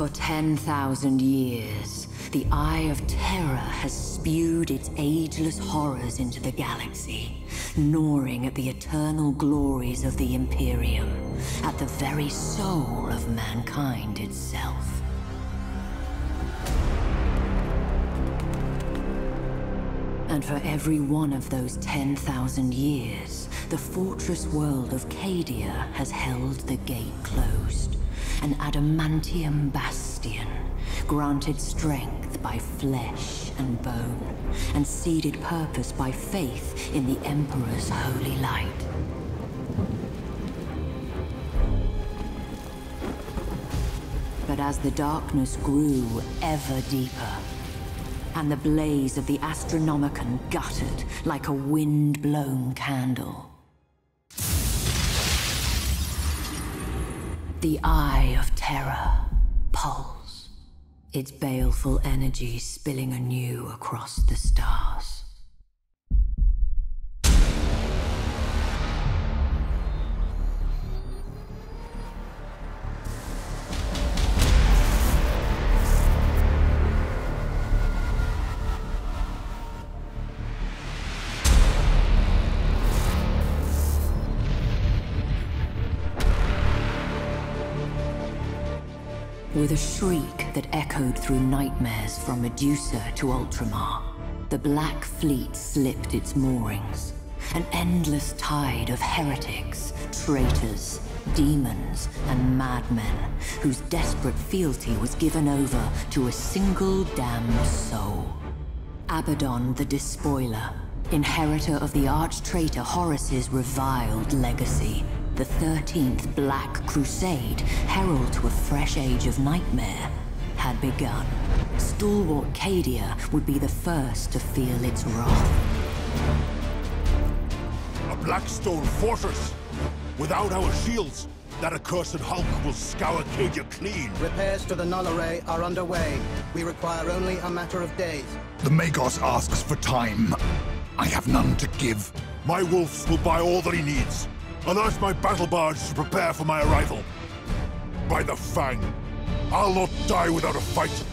For 10,000 years, the Eye of Terror has spewed its ageless horrors into the galaxy, gnawing at the eternal glories of the Imperium, at the very soul of mankind itself. And for every one of those 10,000 years, the fortress world of Cadia has held the gate closed, an adamantium bastion, granted strength by flesh and bone, and seeded purpose by faith in the Emperor's holy light. But as the darkness grew ever deeper, and the blaze of the Astronomicon guttered like a wind-blown candle, the Eye of Terror pulls, its baleful energy spilling anew across the stars. With a shriek that echoed through nightmares from Medusa to Ultramar, the Black Fleet slipped its moorings. An endless tide of heretics, traitors, demons, and madmen whose desperate fealty was given over to a single damned soul. Abaddon the Despoiler, inheritor of the arch-traitor Horus's reviled legacy, the 13th Black Crusade, herald to a fresh age of nightmare, had begun. Stalwart Cadia would be the first to feel its wrath. A Blackstone Fortress! Without our shields, that accursed hulk will scour Cadia clean. Repairs to the Null Array are underway. We require only a matter of days. The Magos asks for time. I have none to give. My wolves will buy all that he needs. Alert my battle barge to prepare for my arrival. By the Fang, I'll not die without a fight.